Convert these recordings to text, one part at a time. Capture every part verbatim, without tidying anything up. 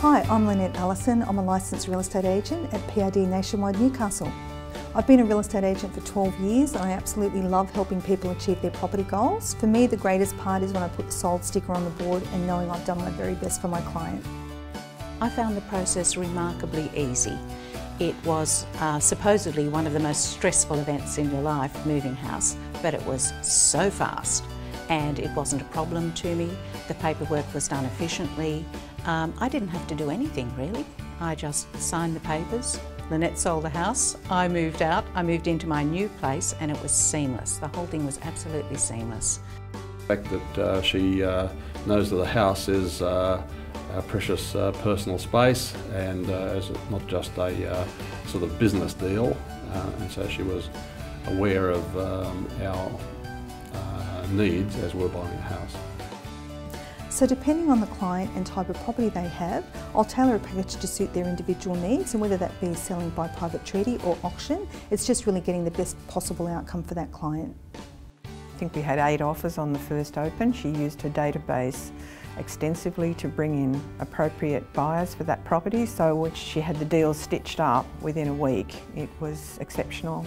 Hi, I'm Lynette Allison. I'm a licensed real estate agent at P R D Nationwide Newcastle. I've been a real estate agent for twelve years and I absolutely love helping people achieve their property goals. For me, the greatest part is when I put the sold sticker on the board and knowing I've done my very best for my client. I found the process remarkably easy. It was uh, supposedly one of the most stressful events in your life, moving house, but it was so fast and it wasn't a problem to me. The paperwork was done efficiently. Um, I didn't have to do anything really. I just signed the papers. Lynette sold the house, I moved out, I moved into my new place, and it was seamless. The whole thing was absolutely seamless. The fact that uh, she uh, knows that the house is uh, our precious uh, personal space and uh, is not just a uh, sort of business deal, uh, and so she was aware of um, our uh, needs as we were buying a house. So depending on the client and type of property they have, I'll tailor a package to suit their individual needs, and whether that be selling by private treaty or auction, it's just really getting the best possible outcome for that client. I think we had eight offers on the first open. She used her database extensively to bring in appropriate buyers for that property, so she had the deal stitched up within a week. It was exceptional.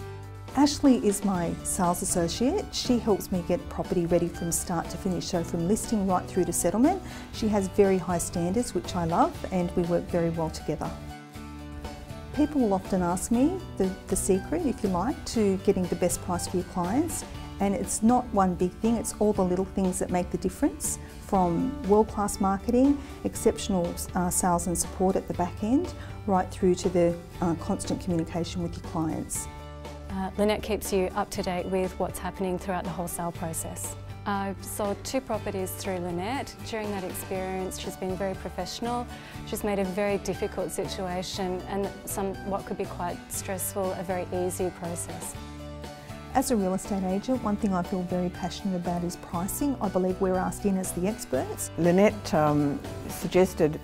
Ashley is my sales associate. She helps me get property ready from start to finish, so from listing right through to settlement. She has very high standards, which I love, and we work very well together. People will often ask me the, the secret, if you like, to getting the best price for your clients. And it's not one big thing, it's all the little things that make the difference, from world-class marketing, exceptional uh, sales and support at the back end, right through to the uh, constant communication with your clients. Uh, Lynette keeps you up to date with what's happening throughout the whole sale process. I've sold two properties through Lynette. During that experience, she's been very professional. She's made a very difficult situation and some what could be quite stressful a very easy process. As a real estate agent, one thing I feel very passionate about is pricing. I believe we're asked in as the experts. Lynette um, suggested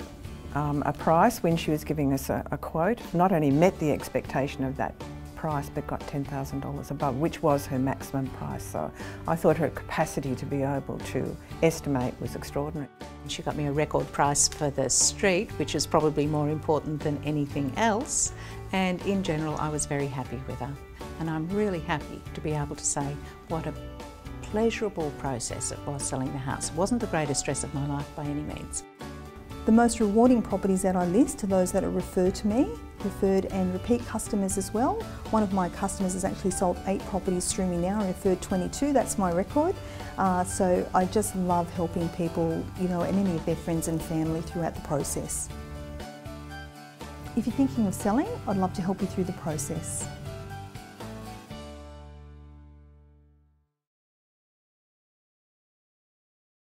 um, a price when she was giving us a, a quote. Not only met the expectation of that price, but got ten thousand dollars above, which was her maximum price. So I thought her capacity to be able to estimate was extraordinary. She got me a record price for the street, which is probably more important than anything else. And in general, I was very happy with her. And I'm really happy to be able to say what a pleasurable process it was selling the house. It wasn't the greatest stress of my life by any means. The most rewarding properties that I list are those that are referred to me, referred and repeat customers as well. One of my customers has actually sold eight properties through me now and referred twenty-two, that's my record. Uh, so I just love helping people, you know, and any of their friends and family throughout the process. If you're thinking of selling, I'd love to help you through the process.